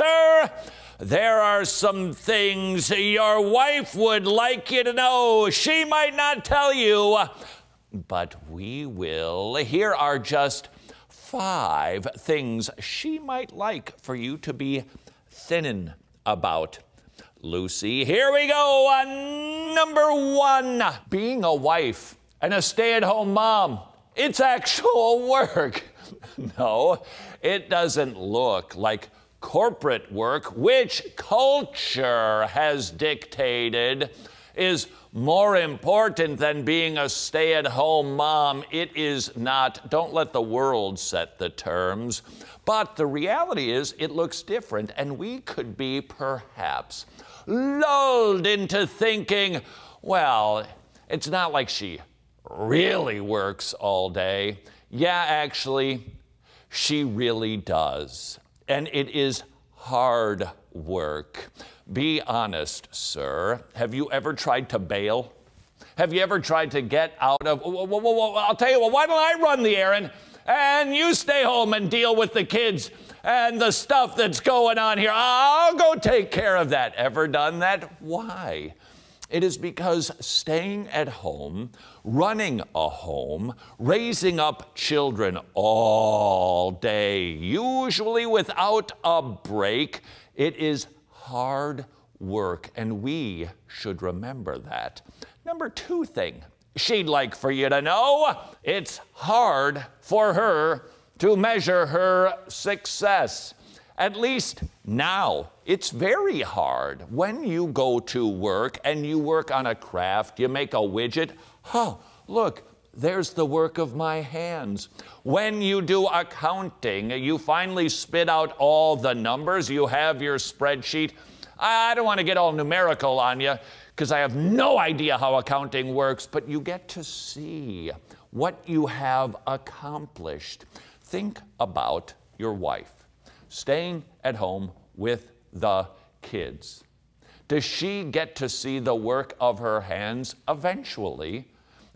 sir, there are some things your wife would like you to know. She might not tell you, but we will. Here are just 5 things she might like for you to be thinnin' about. Lucy, here we go. Number 1, being a wife and a stay-at-home mom. It's actual work. No, it doesn't look like corporate work, which culture has dictated is more important than being a stay-at-home mom. It is not. Don't let the world set the terms. But the reality is it looks different, and we could be perhaps lulled into thinking, well, it's not like she really works all day. Yeah, actually, she really does. And it is hard work. Be honest, sir. Have you ever tried to bail? Have you ever tried to get out of, I'll tell you what, why don't I run the errand and you stay home and deal with the kids and the stuff that's going on here. I'll go take care of that. Ever done that? Why? It is because staying at home, running a home, raising up children all day, usually without a break, it is hard work, and we should remember that. Number 2 thing she'd like for you to know, it's hard for her to measure her success. At least now, it's very hard. When you go to work and you work on a craft, you make a widget, huh, look, there's the work of my hands. When you do accounting, you finally spit out all the numbers. You have your spreadsheet. I don't want to get all numerical on you because I have no idea how accounting works, but you get to see what you have accomplished. Think about your wife staying at home with the kids. Does she get to see the work of her hands? Eventually,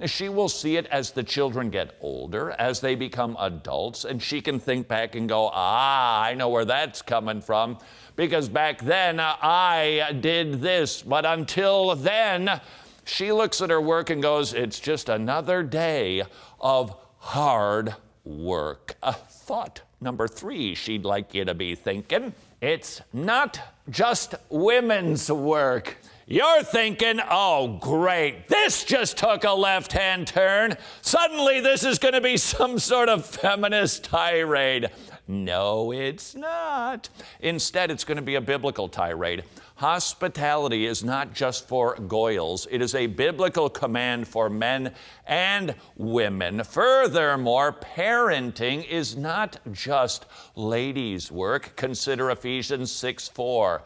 she will see it as the children get older, as they become adults, and she can think back and go, ah, I know where that's coming from, because back then I did this. But until then, she looks at her work and goes, it's just another day of hard work. A thought. Number 3, she'd like you to be thinking, it's not just women's work. You're thinking, oh, great, this just took a left-hand turn. Suddenly this is going to be some sort of feminist tirade. No, it's not. Instead, it's going to be a biblical tirade. Hospitality is not just for goyles. It is a biblical command for men and women. Furthermore, parenting is not just ladies' work. Consider Ephesians 6:4.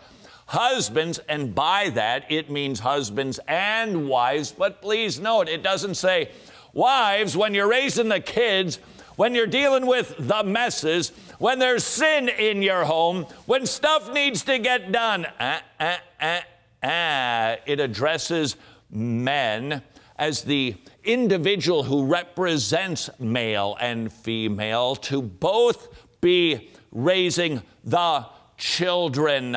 Husbands, and by that, it means husbands and wives, but please note, it doesn't say, wives, when you're raising the kids, when you're dealing with the messes, when there's sin in your home, when stuff needs to get done, it addresses men as the individual who represents male and female to both be raising the children.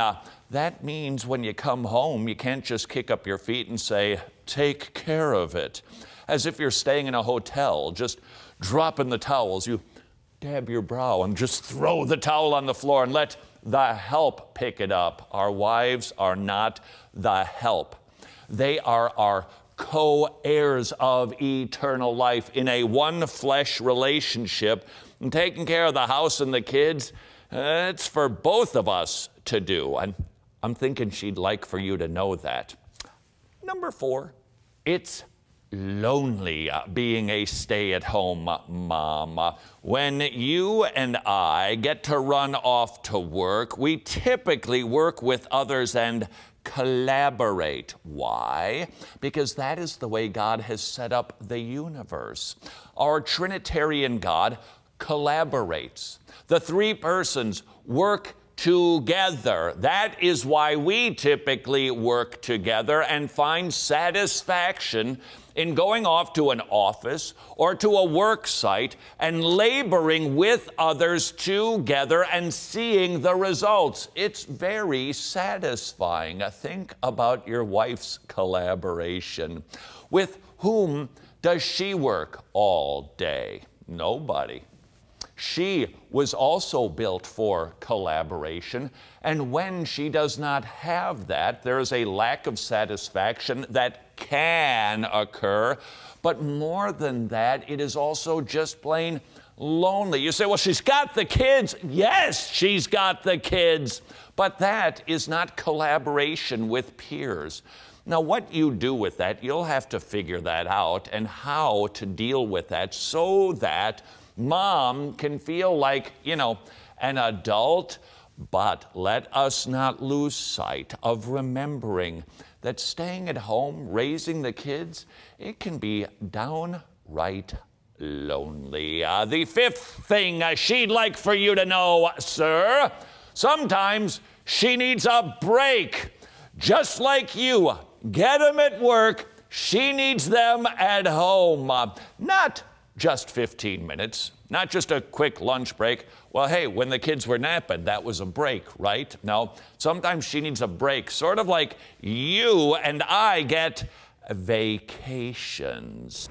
That means when you come home, you can't just kick up your feet and say, take care of it, as if you're staying in a hotel, just dropping the towels. You dab your brow and just throw the towel on the floor and let the help pick it up. Our wives are not the help. They are our co-heirs of eternal life in a one-flesh relationship. And taking care of the house and the kids, it's for both of us to do. And I'm thinking she'd like for you to know that. Number 4, it's lonely being a stay-at-home mom. When you and I get to run off to work, we typically work with others and collaborate. Why? Because that is the way God has set up the universe. Our Trinitarian God collaborates. The 3 persons work together. That is why we typically work together and find satisfaction in going off to an office or to a work site and laboring with others together and seeing the results. It's very satisfying. Think about your wife's collaboration. With whom does she work all day? Nobody. She was also built for collaboration, and when she does not have that, there is a lack of satisfaction that can occur. But more than that, it is also just plain lonely. You say, well, she's got the kids. Yes, she's got the kids, but that is not collaboration with peers. Now, what you do with that, you'll have to figure that out and how to deal with that so that mom can feel like, you know, an adult. But let us not lose sight of remembering that staying at home, raising the kids, it can be downright lonely. The fifth thing she'd like for you to know, sir, sometimes she needs a break. Just like you get them at work, she needs them at home. Not just 15 minutes, not just a quick lunch break. Well, hey, when the kids were napping, that was a break, right? No, sometimes she needs a break, sort of like you and I get vacations.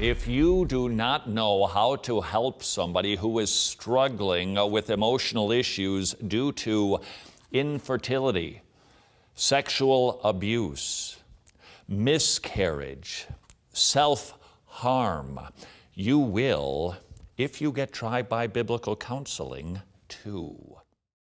If you do not know how to help somebody who is struggling with emotional issues due to infertility, sexual abuse, miscarriage, self-harm, you will if you get tried by biblical counseling too.